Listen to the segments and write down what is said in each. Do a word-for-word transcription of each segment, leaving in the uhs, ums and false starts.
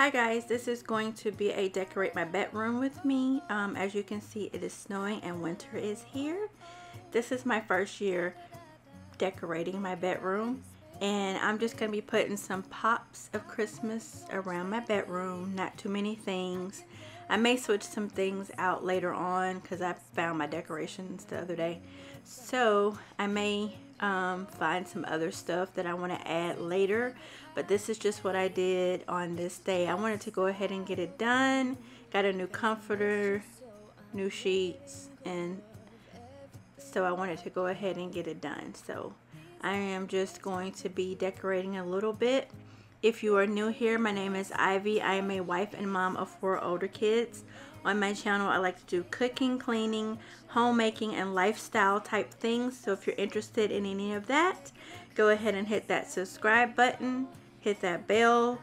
Hi guys, this is going to be a decorate my bedroom with me. Um, as you can see, it is snowing and winter is here. This is my first year decorating my bedroom, and I'm just going to be putting some pops of Christmas around my bedroom, not too many things. I may switch some things out later on because I found my decorations the other day, so I may Um, find some other stuff that I want to add later, but this is just what I did on this day. I wanted to go ahead and get it done. Got a new comforter, new sheets, and so I wanted to go ahead and get it done. So I am just going to be decorating a little bit. If you are new here, my name is Ivy. I am a wife and mom of four older kids. On my channel, I like to do cooking, cleaning, homemaking, and lifestyle type things. So if you're interested in any of that, go ahead and hit that subscribe button, hit that bell,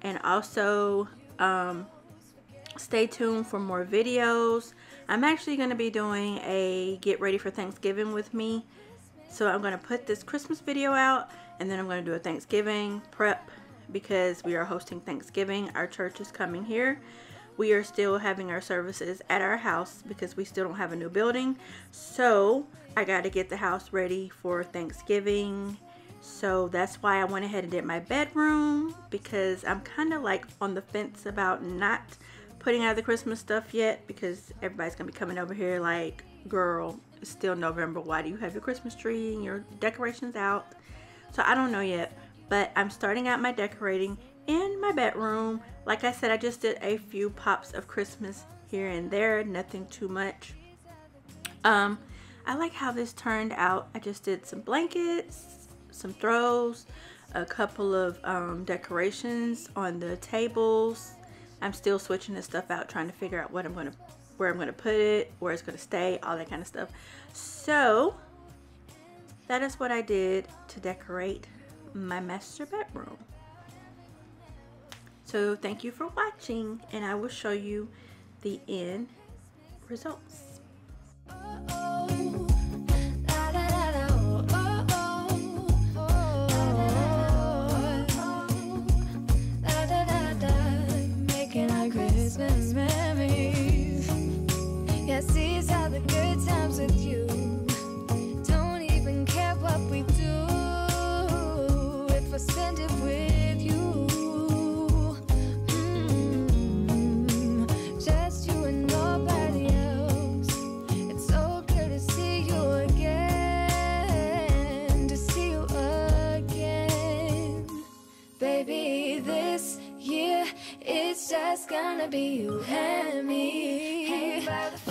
and also um, stay tuned for more videos. I'm actually going to be doing a get ready for Thanksgiving with me. So I'm going to put this Christmas video out, and then I'm going to do a Thanksgiving prep because we are hosting Thanksgiving. Our church is coming here. We are still having our services at our house because we still don't have a new building. So I got to get the house ready for Thanksgiving. So that's why I went ahead and did my bedroom, because I'm kind of like on the fence about not putting out the Christmas stuff yet, because everybody's going to be coming over here like, girl, it's still November. Why do you have your Christmas tree and your decorations out? So I don't know yet, but I'm starting out my decorating in my bedroom. Like I said, I just did a few pops of Christmas here and there, nothing too much. Um, I like how this turned out. I just did some blankets, some throws, a couple of um, decorations on the tables. I'm still switching this stuff out, trying to figure out what I'm gonna, where I'm gonna put it, where it's gonna stay, all that kind of stuff. So that is what I did to decorate my master bedroom. So thank you for watching, and I will show you the end results. It's just gonna be you and me. Hanging by the